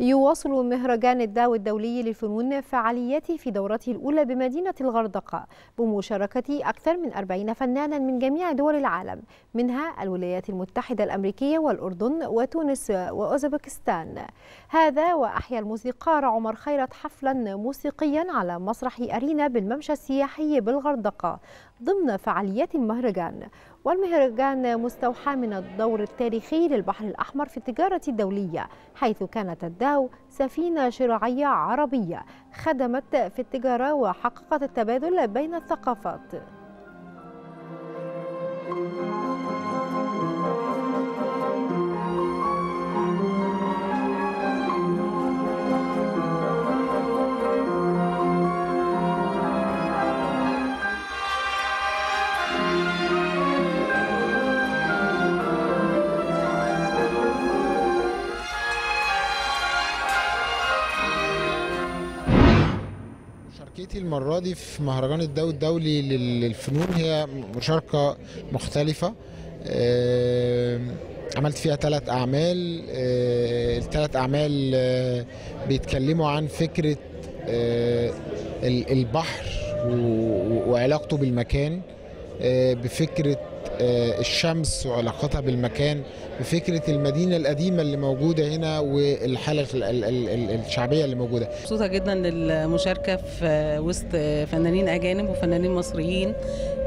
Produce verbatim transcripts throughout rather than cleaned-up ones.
يواصل مهرجان الداو الدولي للفنون فعالياته في دورته الأولى بمدينة الغردقة بمشاركة أكثر من أربعين فنانا من جميع دول العالم، منها الولايات المتحدة الأمريكية والأردن وتونس وأوزبكستان. هذا وأحيا الموسيقار عمر خيرت حفلا موسيقيا على مسرح أرينا بالممشى السياحي بالغردقة ضمن فعاليات المهرجان. والمهرجان مستوحى من الدور التاريخي للبحر الأحمر في التجارة الدولية، حيث كانت الداو سفينة شراعية عربية خدمت في التجارة وحققت التبادل بين الثقافات. مشاركتي المرة دي في مهرجان الداو الدولي للفنون هي مشاركة مختلفة. عملت فيها ثلاث أعمال، الثلاث أعمال بيتكلموا عن فكرة البحر وعلاقته بالمكان، بفكرة الشمس وعلاقتها بالمكان، بفكرة المدينة القديمة اللي موجودة هنا والحالة الشعبية اللي موجودة. مبسوطة جدا للمشاركة في وسط فنانين أجانب وفنانين مصريين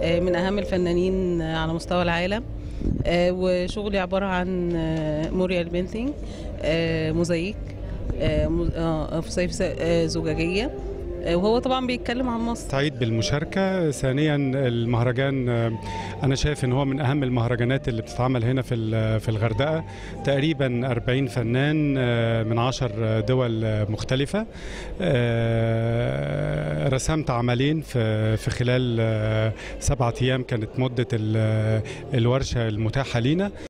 من أهم الفنانين على مستوى العالم، وشغلي عبارة عن موريال بينتينج، موزايك، فسيفساء زجاجية، وهو طبعا بيتكلم عن مصر. سعيد بالمشاركه. ثانيا المهرجان انا شايف ان هو من اهم المهرجانات اللي بتتعمل هنا في في الغردقه، تقريبا أربعين فنان من عشر دول مختلفه. رسمت عملين في في خلال سبعة ايام كانت مده الورشه المتاحه لينا.